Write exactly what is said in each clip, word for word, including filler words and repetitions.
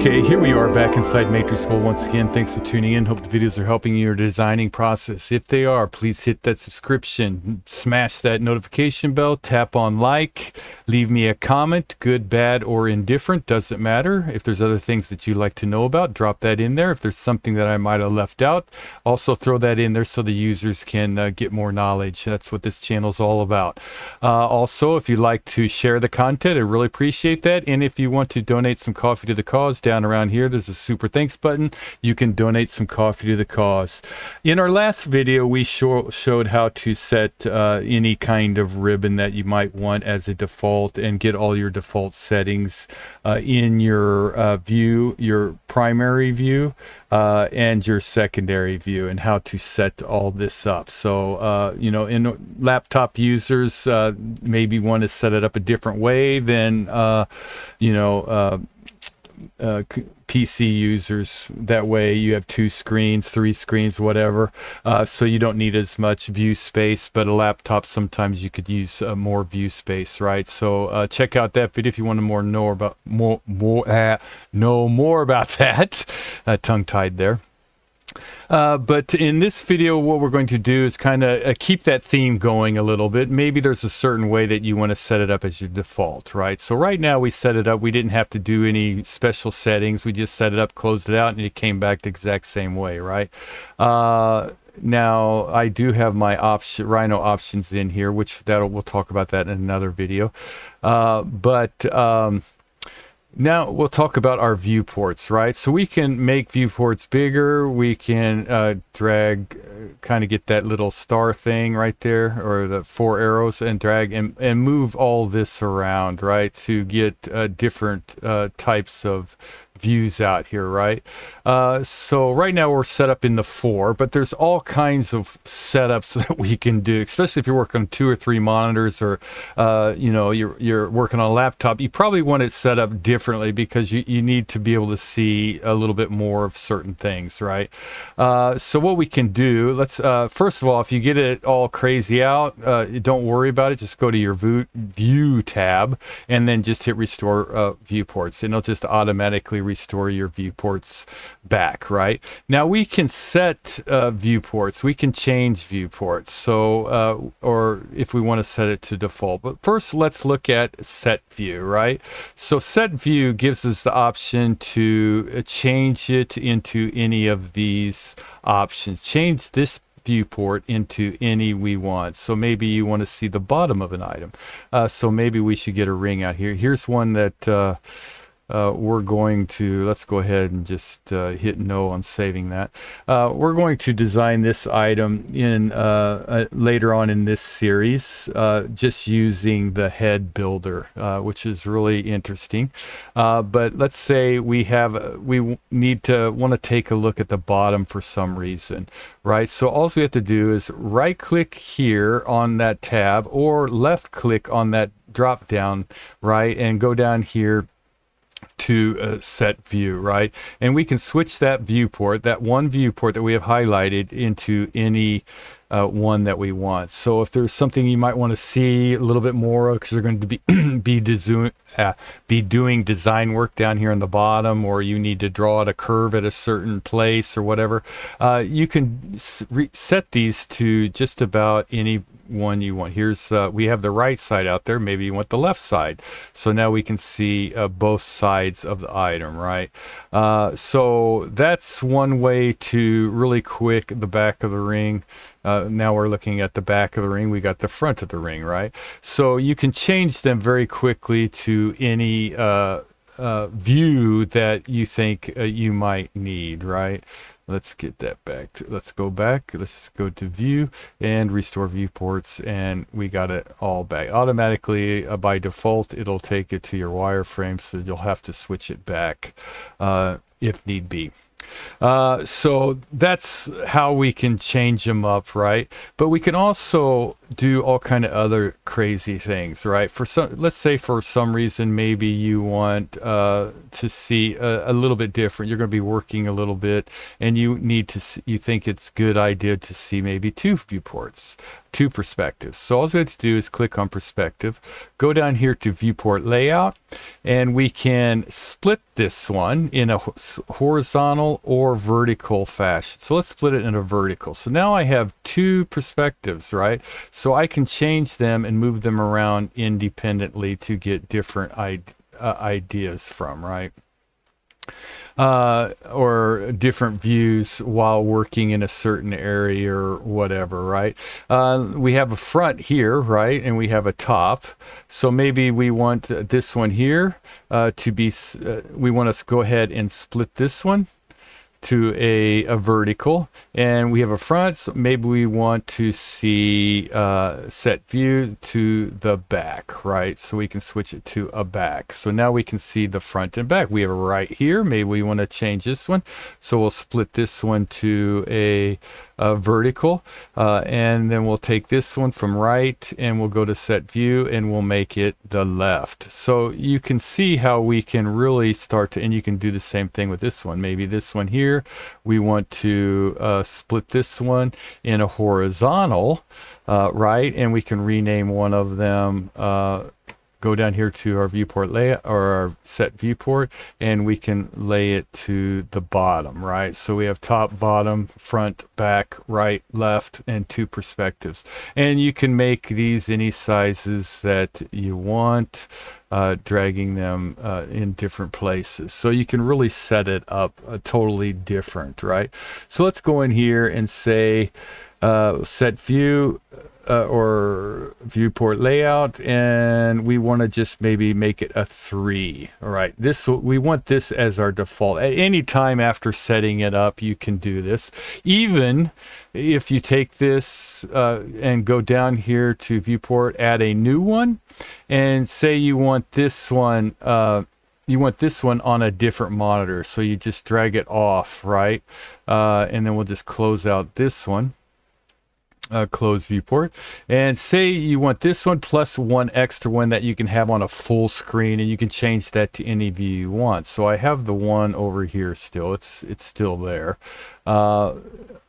Okay, here we are back inside Matrix Gold once again. Thanks for tuning in. Hope the videos are helping your designing process. If they are, please hit that subscription, smash that notification bell, tap on like, leave me a comment, good, bad, or indifferent, doesn't matter. If there's other things that you'd like to know about, drop that in there. If there's something that I might have left out, also throw that in there so the users can uh, get more knowledge. That's what this channel's all about. Uh, also, if you'd like to share the content, I really appreciate that. And if you want to donate some coffee to the cause, down around here there's a super thanks button. You can donate some coffee to the cause. In our last video we show, showed how to set uh, any kind of ribbon that you might want as a default and get all your default settings uh, in your uh, view, your primary view uh, and your secondary view, and how to set all this up. So uh, you know, in laptop users uh, maybe want to set it up a different way than uh, you know uh, Uh, P C users. That way you have two screens, three screens, whatever, uh, so you don't need as much view space. But a laptop, sometimes you could use uh, more view space, right? So uh, check out that video if you want to more know about more more uh, know more about that. Uh, tongue tied there. Uh, but in this video, what we're going to do is kind of uh, keep that theme going a little bit. Maybe there's a certain way that you want to set it up as your default, right? So right now we set it up. We didn't have to do any special settings. We just set it up, closed it out, and it came back the exact same way, right? Uh, now I do have my option Rhino options in here, which that we'll talk about that in another video. Uh, but... Um, Now we'll talk about our viewports, right? So we can make viewports bigger. We can uh, drag, uh, kind of get that little star thing right there, or the four arrows, and drag and, and move all this around, right? To get uh, different uh, types of views out here, right? Uh, so right now we're set up in the four, but there's all kinds of setups that we can do, especially if you're working on two or three monitors, or uh, you know, you're, you're working on a laptop. You probably want it set up differently because you, you need to be able to see a little bit more of certain things, right? Uh, so what we can do, let's uh, first of all, if you get it all crazy out, uh, don't worry about it. Just go to your view, view tab and then just hit restore uh, viewports, and it'll just automatically restore your viewports back, right? Now we can set uh, viewports, we can change viewports, so uh, or if we want to set it to default. But first let's look at set view, right? So set view gives us the option to change it into any of these options, change this viewport into any we want. So maybe you want to see the bottom of an item, uh, so maybe we should get a ring out here. Here's one that uh, Uh, we're going to, let's go ahead and just uh, hit no on saving that. Uh, we're going to design this item in uh, uh, later on in this series, uh, just using the head builder, uh, which is really interesting. Uh, but let's say we have, we need to want to take a look at the bottom for some reason, right? So all we have to do is right click here on that tab, or left click on that drop down, right? And go down here to uh, set view, right? And we can switch that viewport, that one viewport that we have highlighted, into any uh, one that we want. So if there's something you might want to see a little bit more, because you're going to be be, design, uh, be doing design work down here on the bottom, or you need to draw out a curve at a certain place or whatever, uh, you can set these to just about any one you want. Here's uh, we have the right side out there, maybe you want the left side. So now we can see uh, both sides of the item, right? Uh, so that's one way to really quick the back of the ring. Uh, now we're looking at the back of the ring, we got the front of the ring, right? So you can change them very quickly to any uh, uh, view that you think uh, you might need, right? Let's get that back to, let's go back, let's go to view and restore viewports, and we got it all back automatically. Uh, by default it'll take it to your wireframe, so you'll have to switch it back uh, if need be. Uh, so that's how we can change them up, right? But we can also do all kind of other crazy things, right? For some, let's say for some reason, maybe you want uh, to see a, a little bit different. You're going to be working a little bit, and you need to. See, you think it's a good idea to see maybe two viewports, two perspectives. So all you have to do is click on perspective, go down here to viewport layout, and we can split this one in a horizontal or vertical fashion. So let's split it in a vertical. So now I have two perspectives, right? So I can change them and move them around independently to get different ideas from, right? Uh, or different views while working in a certain area or whatever, right? Uh, we have a front here, right? And we have a top. So maybe we want this one here uh, to be, uh, we want to go ahead and split this one to a, a vertical, and we have a front, so maybe we want to see uh, set view to the back, right? So we can switch it to a back. So now we can see the front and back. We have a right here, maybe we want to change this one. So we'll split this one to a, a vertical, uh, and then we'll take this one from right, and we'll go to set view, and we'll make it the left. So you can see how we can really start to, and you can do the same thing with this one. Maybe this one here, we want to uh, split this one in a horizontal, uh, right? And we can rename one of them. Uh, go down here to our viewport layout or our set viewport, and we can lay it to the bottom, right? So we have top, bottom, front, back, right, left, and two perspectives. And you can make these any sizes that you want, uh, dragging them uh, in different places. So you can really set it up uh, totally different, right? So let's go in here and say uh, set view, Uh, or viewport layout, and we want to just maybe make it a three. All right, this, we want this as our default. At any time after setting it up, you can do this. Even if you take this uh, and go down here to viewport, add a new one, and say you want this one uh, you want this one on a different monitor, so you just drag it off, right? Uh, and then we'll just close out this one. Uh, close viewport, and say you want this one plus one extra one that you can have on a full screen, and you can change that to any view you want. So I have the one over here still, it's it's still there uh,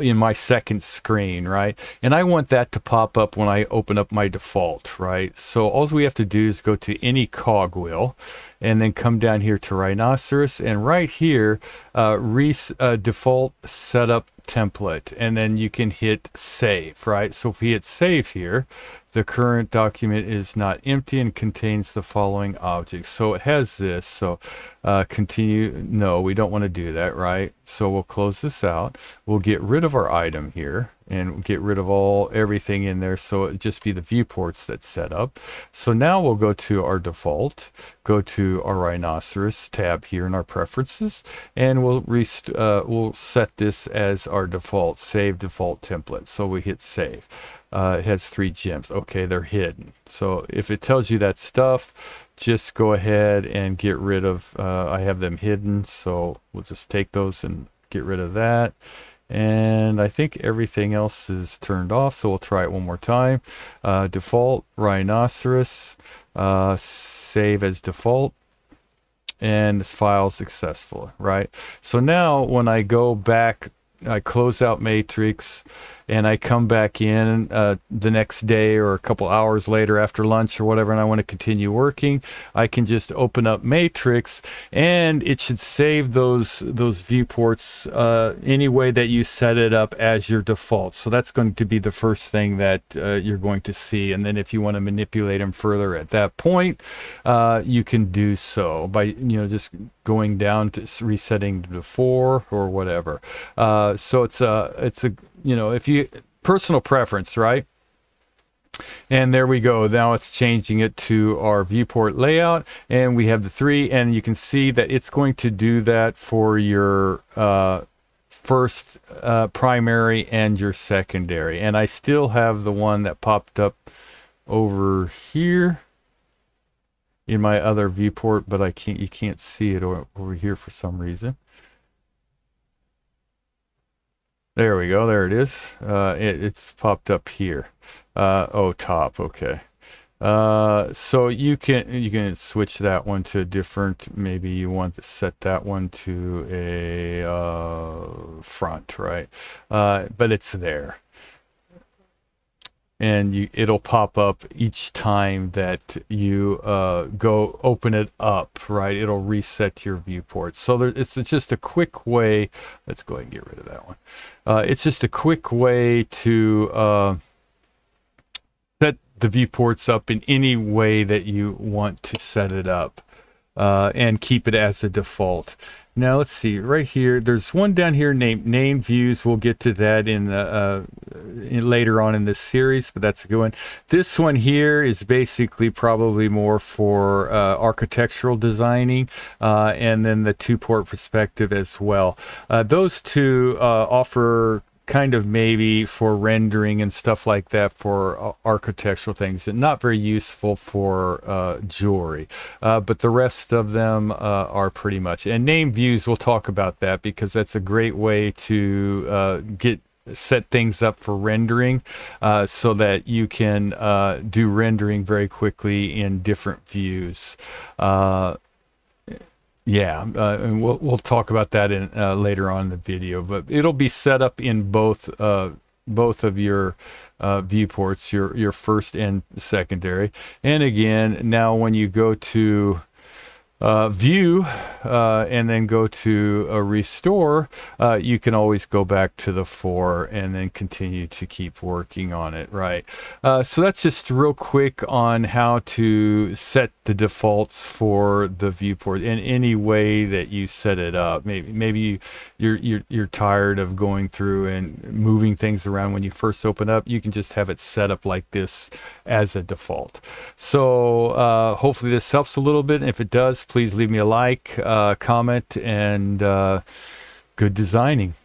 in my second screen, right? And I want that to pop up when I open up my default, right? So all we have to do is go to any cogwheel, and then come down here to Rhinoceros, and right here uh, re uh, default setup template, and then you can hit save, right? So if we hit save here, the current document is not empty and contains the following objects. So it has this, so uh, continue, no, we don't want to do that, right? So we'll close this out, we'll get rid of our item here, and get rid of all everything in there, so it just be the viewports that's set up. So now we'll go to our default, go to our Rhinoceros tab here in our preferences, and we'll rest, uh, we'll set this as our default, save default template. So we hit save. Uh, it has three gems. Okay, they're hidden. So if it tells you that stuff, just go ahead and get rid of, uh, I have them hidden, so we'll just take those and get rid of that. And I think everything else is turned off, so we'll try it one more time. Uh, default, Rhinoceros, uh, save as default, and this file successful, right? So now when I go back, I close out Matrix, and I come back in uh, the next day or a couple hours later after lunch or whatever, and I want to continue working, I can just open up Matrix, and it should save those those viewports uh, any way that you set it up as your default. So that's going to be the first thing that uh, you're going to see, and then if you want to manipulate them further at that point, uh, you can do so by you know just going down to resetting to four or whatever. Uh, so it's a it's a you know if you personal preference, right? And there we go, now it's changing it to our viewport layout, and we have the three, and you can see that it's going to do that for your uh first uh primary and your secondary. And I still have the one that popped up over here in my other viewport, but I can't you can't see it over here for some reason. There we go. There it is. Uh, it, it's popped up here. Uh, oh, top. Okay. Uh, so you can you can switch that one to different. Maybe you want to set that one to a uh, front, right? Uh, but it's there, and you it'll pop up each time that you uh, go open it up, right? It'll reset your viewport. So there, it's, it's just a quick way. Let's go ahead and get rid of that one. Uh, it's just a quick way to Uh, the viewports up in any way that you want to set it up, uh, and keep it as a default. Now let's see right here. There's one down here named name views. We'll get to that in the uh, in later on in this series, but that's a good one. This one here is basically probably more for uh, architectural designing, uh, and then the two port perspective as well. Uh, those two uh, offer kind of maybe for rendering and stuff like that for uh, architectural things, and not very useful for uh, jewelry, uh, but the rest of them uh, are pretty much. And name views, we'll talk about that because that's a great way to uh, get set things up for rendering, uh, so that you can uh, do rendering very quickly in different views. Uh, Yeah, uh, and we'll, we'll talk about that in, uh, later on in the video, but it'll be set up in both uh, both of your uh, viewports, your, your first and secondary. And again, now when you go to uh, view uh, and then go to uh, restore, uh, you can always go back to the four and then continue to keep working on it, right? Uh, so that's just real quick on how to set the defaults for the viewport in any way that you set it up. Maybe maybe you, you're, you're you're tired of going through and moving things around when you first open up. You can just have it set up like this as a default. So uh, hopefully this helps a little bit. And if it does, please leave me a like, uh, comment, and uh, good designing.